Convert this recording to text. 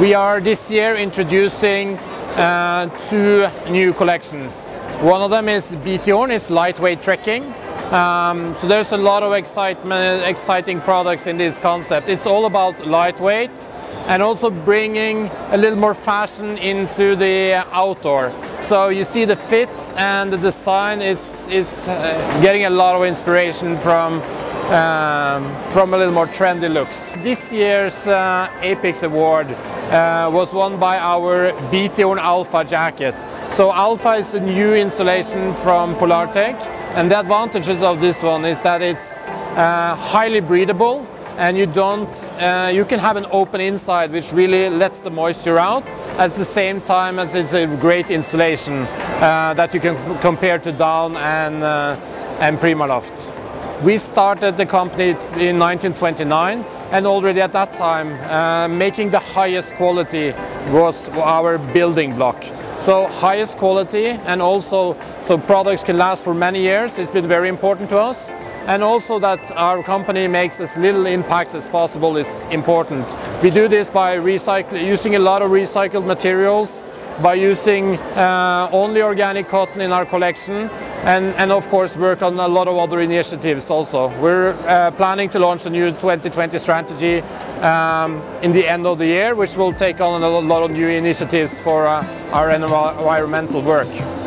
We are this year introducing two new collections. One of them is BTO, and it's lightweight trekking. So there's a lot of exciting products in this concept. It's all about lightweight and also bringing a little more fashion into the outdoor. So you see the fit and the design is getting a lot of inspiration from a little more trendy looks. This year's Apex Award was won by our BTO Alpha jacket. So Alpha is a new installation from Polartec, and the advantages of this one is that it's highly breathable, and you can have an open inside, which really lets the moisture out, at the same time as it's a great insulation that you can compare to down and Primaloft. We started the company in 1929, and already at that time making the highest quality was our building block. So highest quality, and also so products can last for many years. It's been very important to us, and also that our company makes as little impact as possible is important. We do this by using a lot of recycled materials, by using only organic cotton in our collection, and of course work on a lot of other initiatives also. We're planning to launch a new 2020 strategy in the end of the year, which will take on a lot of new initiatives for our environmental work.